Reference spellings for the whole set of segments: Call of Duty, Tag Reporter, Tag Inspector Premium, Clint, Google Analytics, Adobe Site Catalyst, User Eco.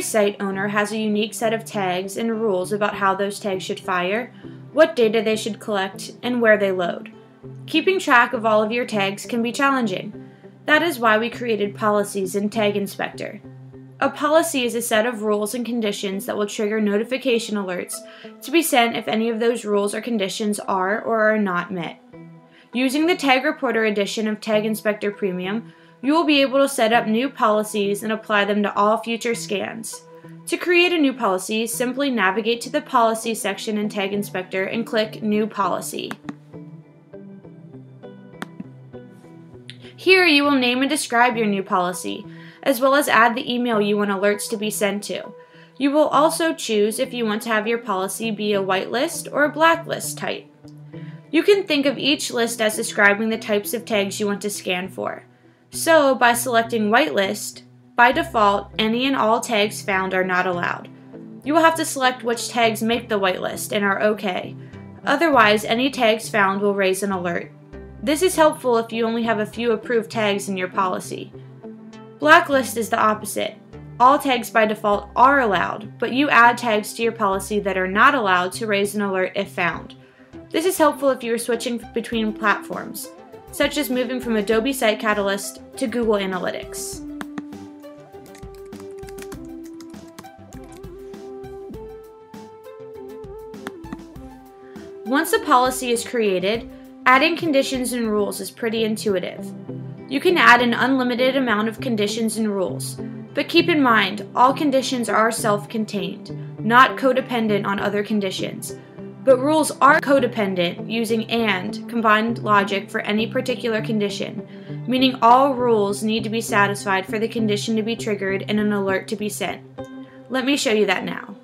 Every site owner has a unique set of tags and rules about how those tags should fire, what data they should collect, and where they load. Keeping track of all of your tags can be challenging. That is why we created policies in Tag Inspector. A policy is a set of rules and conditions that will trigger notification alerts to be sent if any of those rules or conditions are or are not met. Using the Tag Reporter edition of Tag Inspector Premium, you will be able to set up new policies and apply them to all future scans. To create a new policy, simply navigate to the Policy section in Tag Inspector and click New Policy. Here you will name and describe your new policy, as well as add the email you want alerts to be sent to. You will also choose if you want to have your policy be a whitelist or a blacklist type. You can think of each list as describing the types of tags you want to scan for. So, by selecting whitelist, by default, any and all tags found are not allowed. You will have to select which tags make the whitelist and are okay. Otherwise, any tags found will raise an alert. This is helpful if you only have a few approved tags in your policy. Blacklist is the opposite. All tags by default are allowed, but you add tags to your policy that are not allowed to raise an alert if found. This is helpful if you are switching between platforms, such as moving from Adobe Site Catalyst to Google Analytics. Once a policy is created, adding conditions and rules is pretty intuitive. You can add an unlimited amount of conditions and rules, but keep in mind, all conditions are self-contained, not codependent on other conditions. But rules are codependent using AND combined logic for any particular condition, meaning all rules need to be satisfied for the condition to be triggered and an alert to be sent. Let me show you that now.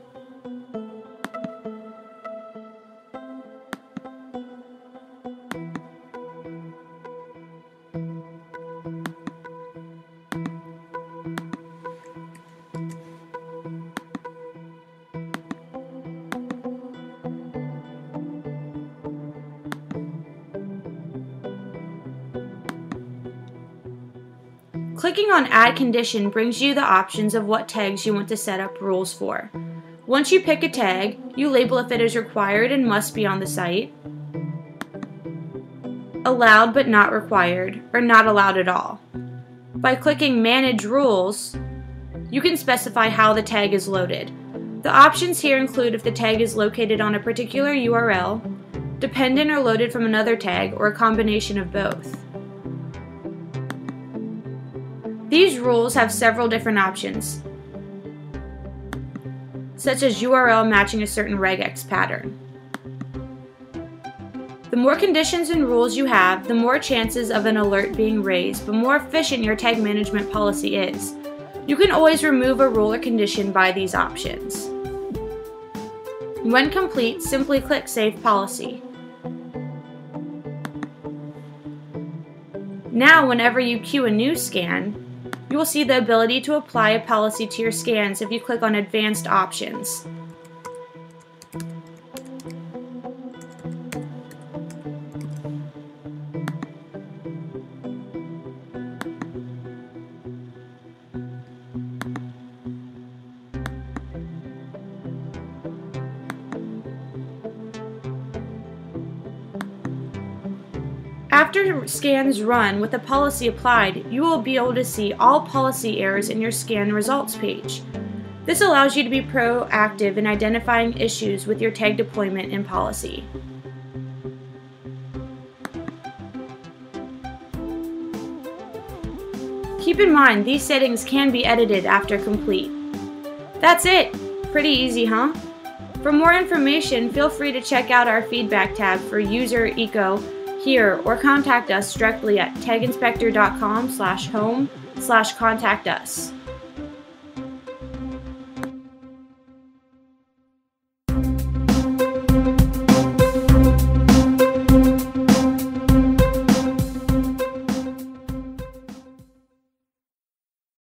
Clicking on Add Condition brings you the options of what tags you want to set up rules for. Once you pick a tag, you label if it is required and must be on the site, allowed but not required, or not allowed at all. By clicking Manage Rules, you can specify how the tag is loaded. The options here include if the tag is located on a particular URL, dependent or loaded from another tag, or a combination of both. These rules have several different options, such as URL matching a certain regex pattern. The more conditions and rules you have, the more chances of an alert being raised, but more efficient your tag management policy is. You can always remove a rule or condition by these options. When complete, simply click Save Policy. Now, whenever you queue a new scan, you will see the ability to apply a policy to your scans if you click on Advanced Options. After scans run with a policy applied, you will be able to see all policy errors in your scan results page. This allows you to be proactive in identifying issues with your tag deployment and policy. Keep in mind, these settings can be edited after complete. That's it! Pretty easy, huh? For more information, feel free to check out our feedback tab for User Eco here, or contact us directly at taginspector.com/home/contact-us.